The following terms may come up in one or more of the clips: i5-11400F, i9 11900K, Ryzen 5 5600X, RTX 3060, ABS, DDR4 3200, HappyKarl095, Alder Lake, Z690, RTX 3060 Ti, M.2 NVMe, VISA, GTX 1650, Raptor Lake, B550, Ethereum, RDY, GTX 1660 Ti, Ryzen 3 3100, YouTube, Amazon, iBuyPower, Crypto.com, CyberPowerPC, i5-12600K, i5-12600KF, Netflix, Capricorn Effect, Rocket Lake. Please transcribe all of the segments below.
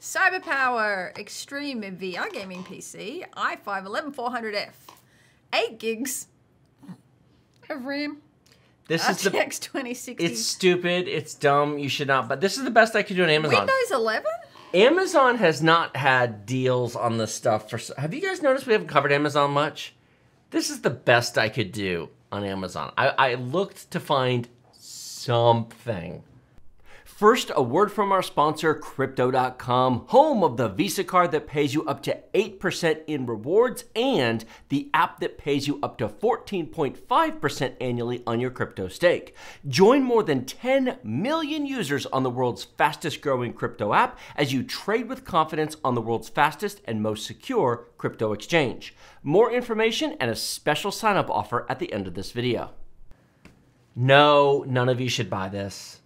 CyberPower Extreme VR Gaming PC, i5-11400F, 8 gigs of RAM. This RTX is the 2060. It's stupid. It's dumb. You should not. But this is the best I could do on Amazon. Windows 11? Amazon has not had deals on this stuff. Have you guys noticed we haven't covered Amazon much? This is the best I could do on Amazon. I looked to find something. First, a word from our sponsor, Crypto.com, home of the Visa card that pays you up to 8% in rewards and the app that pays you up to 14.5% annually on your crypto stake. Join more than 10 million users on the world's fastest growing crypto app as you trade with confidence on the world's fastest and most secure crypto exchange. More information and a special sign-up offer at the end of this video. No, none of you should buy this.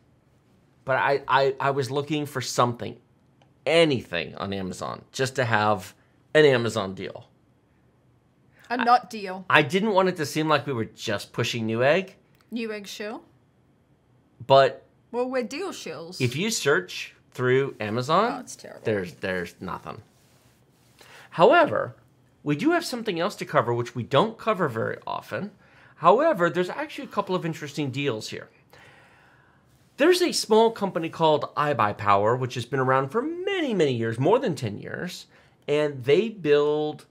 But I was looking for something, anything on Amazon, just to have an Amazon deal. A deal. I didn't want it to seem like we were just pushing Newegg. Newegg shill. But. Well, we're deal shills. If you search through Amazon, oh, it's terrible. There's nothing. However, we do have something else to cover, which we don't cover very often. However, there's actually a couple of interesting deals here. There's a small company called iBuyPower, which has been around for many, many years, more than 10 years, and they build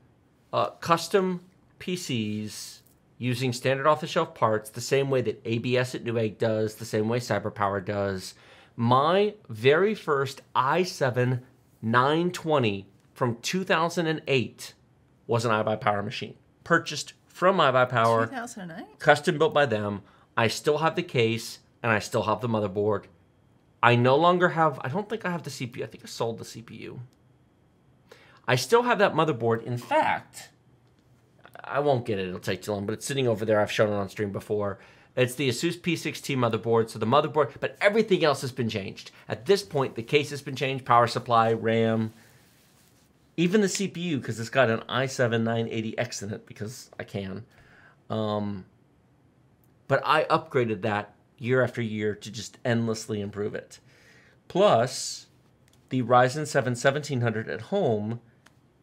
custom PCs using standard off-the-shelf parts, the same way that ABS at Newegg does, the same way CyberPower does. My very first i7 920 from 2008 was an iBuyPower machine, purchased from iBuyPower, 2008? Custom built by them. I still have the case. And I still have the motherboard. I no longer have, I don't think I have the CPU. I think I sold the CPU. I still have that motherboard. In fact, I won't get it. It'll take too long, but it's sitting over there. I've shown it on stream before. It's the ASUS P6T motherboard. So the motherboard, but everything else has been changed. At this point, the case has been changed. Power supply, RAM, even the CPU, because it's got an i7-980X in it because I can. But I upgraded that year after year to just endlessly improve it. Plus, the Ryzen 7 1700 at home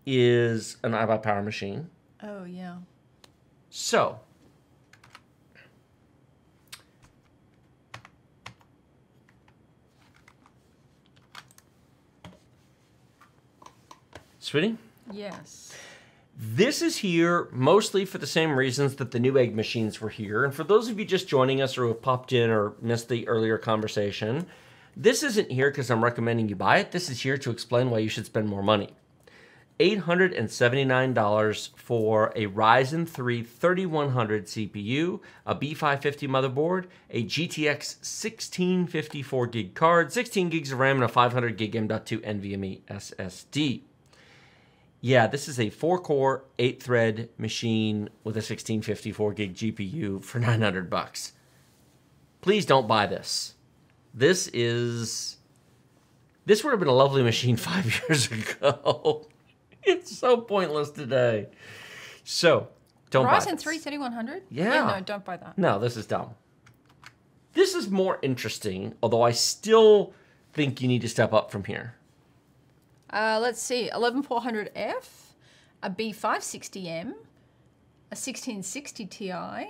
is an iBuyPower machine. Oh, yeah. So, sweetie? Yes. This is here mostly for the same reasons that the Newegg machines were here. And for those of you just joining us or who have popped in or missed the earlier conversation, this isn't here because I'm recommending you buy it. This is here to explain why you should spend more money. $879 for a Ryzen 3 3100 CPU, a B550 motherboard, a GTX 1650 4GB card, 16 gigs of RAM, and a 500 gig M.2 NVMe SSD. Yeah, this is a 4-core, 8-thread machine with a 1654 gig GPU for 900 bucks. Please don't buy this. This would have been a lovely machine 5 years ago. It's so pointless today. So, don't buy this. Ryzen 3 3100? Yeah. No, don't buy that. No, this is dumb. This is more interesting, although I still think you need to step up from here. Let's see, 11400F, a B560M, a 1660 Ti,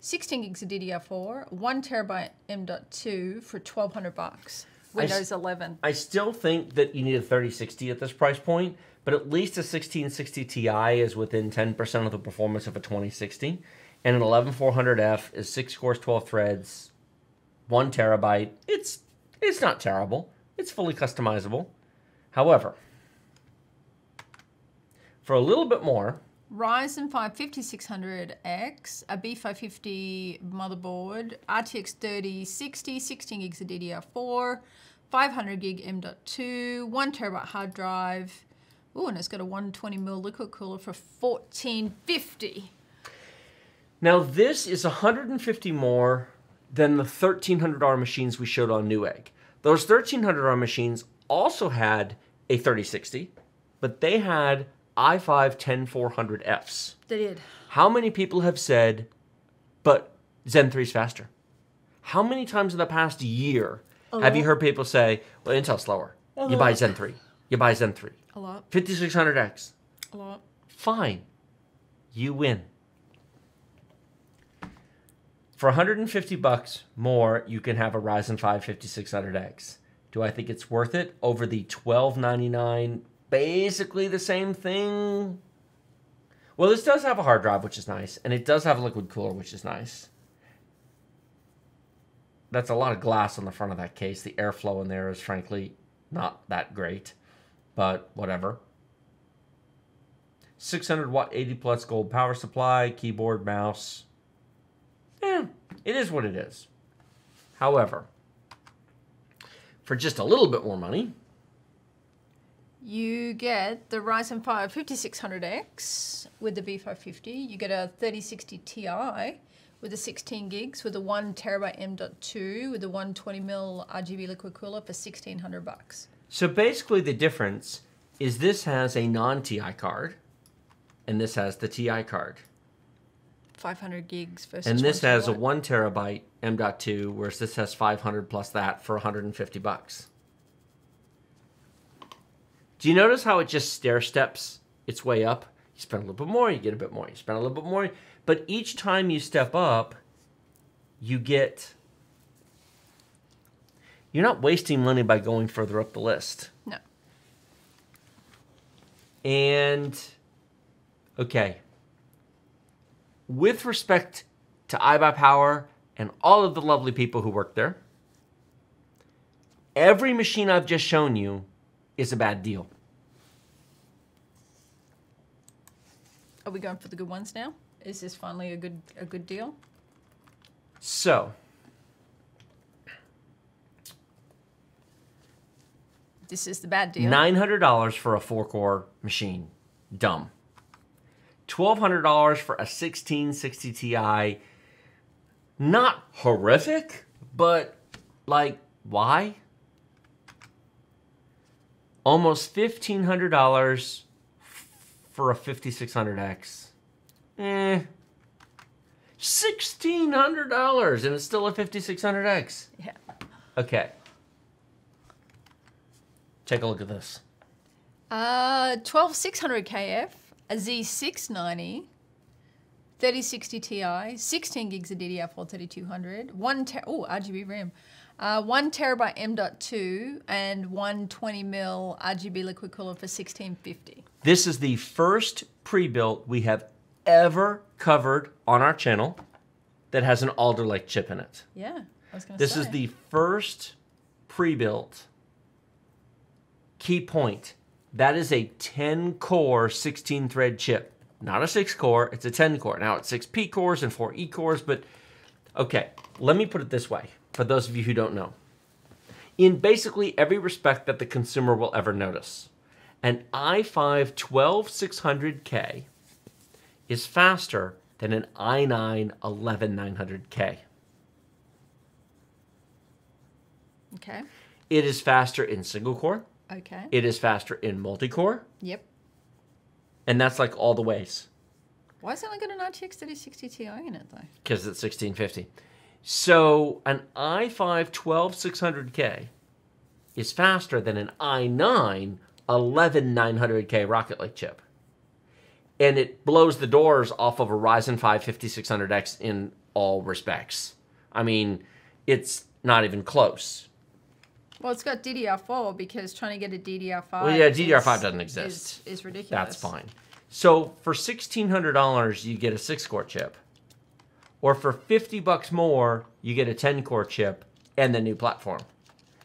16 gigs of DDR4, 1 terabyte M.2 for 1200 bucks. Windows 11. I still think that you need a 3060 at this price point, but at least a 1660 Ti is within 10% of the performance of a 2060, and an 11400F is 6 cores, 12 threads, 1 terabyte. It's not terrible. It's fully customizable. However, for a little bit more, Ryzen 5 5600X, a B550 motherboard, RTX 3060, 16 gigs of DDR4, 500 gig M.2, 1 terabyte hard drive. Ooh, and it's got a 120mm liquid cooler for $1,450. Now this is $150 more than the $1,300 machines we showed on Newegg. Those $1,300 machines also had a 3060, but they had i5-10400Fs. They did. How many people have said, but Zen 3 is faster? How many times in the past year have you heard people say, well, Intel's slower. You buy Zen 3. You buy Zen 3. A lot. 5600X. A lot. Fine. You win. For 150 bucks more, you can have a Ryzen 5 5600X. Do I think it's worth it over the $1299? Basically the same thing. Well, this does have a hard drive, which is nice, and it does have a liquid cooler, which is nice. That's a lot of glass on the front of that case. The airflow in there is frankly not that great, but whatever. 600 watt 80 plus gold power supply, keyboard, mouse. Yeah, it is what it is. However, for just a little bit more money, you get the Ryzen 5 5600X with the B550. You get a 3060 Ti with the 16 gigs, with the 1TB M.2, with the 120mm RGB liquid cooler for 1600 bucks. So basically the difference is this has a non-Ti card, and this has the Ti card. 500 gigs versus and this has a 1TB M.2, whereas this has 500 plus that for 150 bucks. Do you notice how it just stair steps its way up? You spend a little bit more, you get a bit more. You spend a little bit more, but each time you step up, you get... You're not wasting money by going further up the list. No. And, okay. With respect to iBuyPower and all of the lovely people who work there, every machine I've just shown you is a bad deal. Are we going for the good ones now? Is this finally a good deal? So, this is the bad deal. $900 for a 4-core machine. Dumb. $1,200 for a 1660 Ti. Not horrific, but like, why? Almost $1,500 for a 5600X. Eh. $1,600 and it's still a 5600X. Yeah. Okay. Take a look at this. 12600KF, a Z690, 3060 Ti, 16 gigs of DDR4 3200, RGB RAM. 1TB M.2 and 120mm RGB liquid cooler for 1650. This is the first pre-built we have ever covered on our channel that has an Alder Lake chip in it. Yeah, I was going to say. This is the first pre-built. Key point, that is a 10-core, 16-thread chip. Not a 6-core, it's a 10-core. Now it's 6 P cores and 4 E cores, but okay, let me put it this way. For those of you who don't know, in basically every respect that the consumer will ever notice, an i5-12600K is faster than an i9 11900K. Okay. It is faster in single core. Okay. It is faster in multi-core. Yep. And that's like all the ways. Why is it only got an RTX 3060 Ti in it though? Because it's 1650. So an i5-12600K is faster than an i9 11900K Rocket Lake chip. And it blows the doors off of a Ryzen 5 5600X in all respects. I mean, it's not even close. Well, it's got DDR4 because trying to get a DDR5... Well, yeah, DDR5 doesn't exist. It's ridiculous. That's fine. So for $1,600, you get a 6-core chip. Or for 50 bucks more, you get a 10-core chip and the new platform.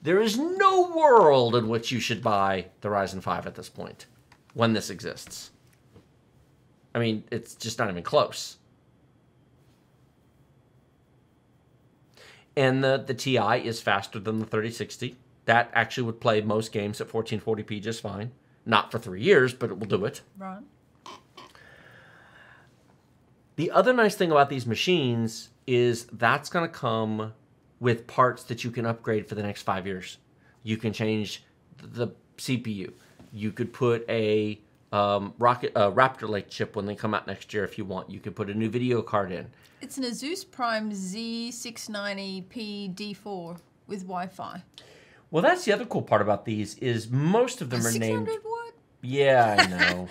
There is no world in which you should buy the Ryzen 5 at this point, when this exists. I mean, it's just not even close. And the Ti is faster than the 3060. That actually would play most games at 1440p just fine. Not for 3 years, but it will do it. Right. The other nice thing about these machines is that's going to come with parts that you can upgrade for the next 5 years. You can change the CPU. You could put a Raptor Lake chip when they come out next year if you want. You could put a new video card in. It's an ASUS Prime Z690 P-D4 with Wi-Fi. Well, that's the other cool part about these is most of them are named. 600 wood? Yeah, I know.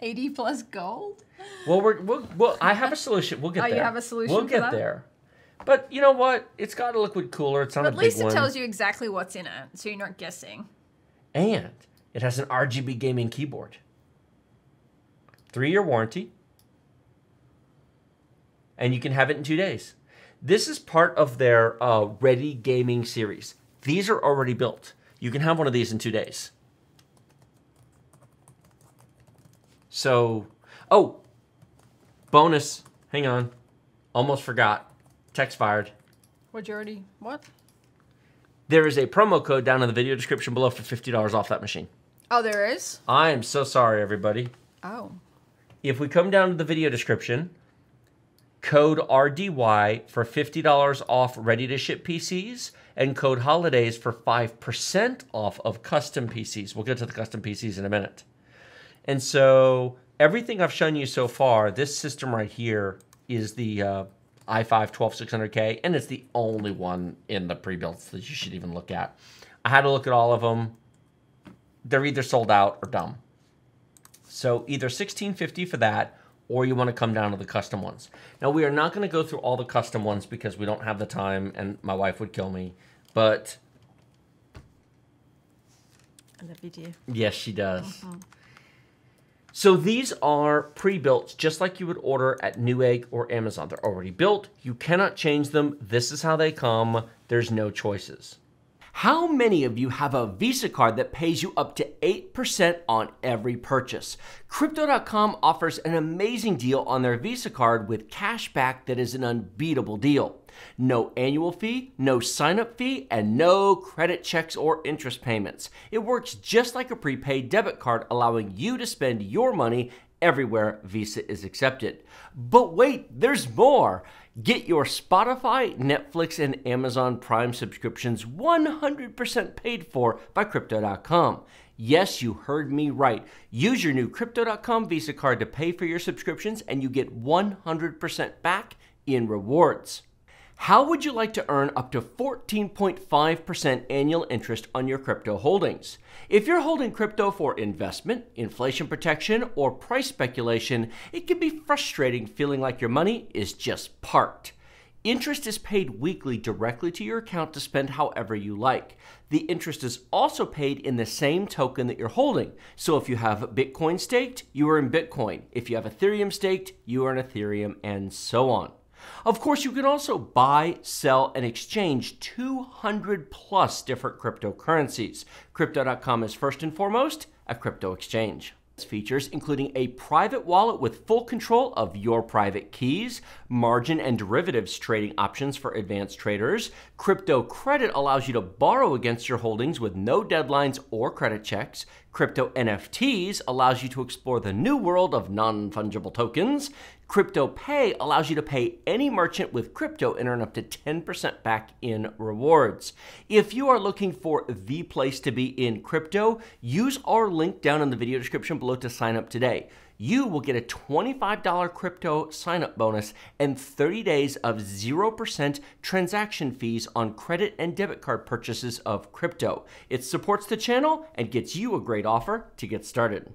80 plus gold? Well, I have a solution. We'll get there. Oh, you have a solution for that? We'll get there. But you know what? It's got a liquid cooler. It's not a big one. At least it tells you exactly what's in it, so you're not guessing. And it has an RGB gaming keyboard. 3-year warranty. And you can have it in 2 days. This is part of their Ready Gaming series. These are already built. You can have one of these in 2 days. So, oh, bonus. Hang on. Almost forgot. Text fired. Majority, what? There is a promo code down in the video description below for $50 off that machine. Oh, there is? I am so sorry, everybody. Oh. If we come down to the video description, code RDY for $50 off ready-to-ship PCs and code HOLIDAYS for 5% off of custom PCs. We'll get to the custom PCs in a minute. And so everything I've shown you so far, this system right here is the i5-12600K, and it's the only one in the pre-builds that you should even look at. I had to look at all of them. They're either sold out or dumb. So either 1650 for that, or you want to come down to the custom ones. Now, we are not going to go through all the custom ones because we don't have the time and my wife would kill me, but... I love you, dear. Yes, she does. Mm-hmm. So these are pre-built, just like you would order at Newegg or Amazon. They're already built. You cannot change them. This is how they come. There's no choices. How many of you have a Visa card that pays you up to 8% on every purchase? Crypto.com offers an amazing deal on their Visa card with cash back that is an unbeatable deal. No annual fee, no sign-up fee, and no credit checks or interest payments. It works just like a prepaid debit card, allowing you to spend your money everywhere Visa is accepted. But wait, there's more! Get your Spotify, Netflix, and Amazon Prime subscriptions 100% paid for by Crypto.com. Yes, you heard me right. Use your new Crypto.com Visa card to pay for your subscriptions, and you get 100% back in rewards. How would you like to earn up to 14.5% annual interest on your crypto holdings? If you're holding crypto for investment, inflation protection, or price speculation, it can be frustrating feeling like your money is just parked. Interest is paid weekly directly to your account to spend however you like. The interest is also paid in the same token that you're holding. So if you have Bitcoin staked, you earn Bitcoin. If you have Ethereum staked, you earn Ethereum, and so on. Of course, you can also buy, sell, and exchange 200 plus different cryptocurrencies. Crypto.com is first and foremost a crypto exchange. Features including a private wallet with full control of your private keys, margin and derivatives trading options for advanced traders. Crypto credit allows you to borrow against your holdings with no deadlines or credit checks. Crypto NFTs allows you to explore the new world of non-fungible tokens. Crypto Pay allows you to pay any merchant with crypto and earn up to 10% back in rewards. If you are looking for the place to be in crypto, use our link down in the video description below to sign up today. You will get a $25 crypto sign-up bonus and 30 days of 0% transaction fees on credit and debit card purchases of crypto. It supports the channel and gets you a great offer to get started.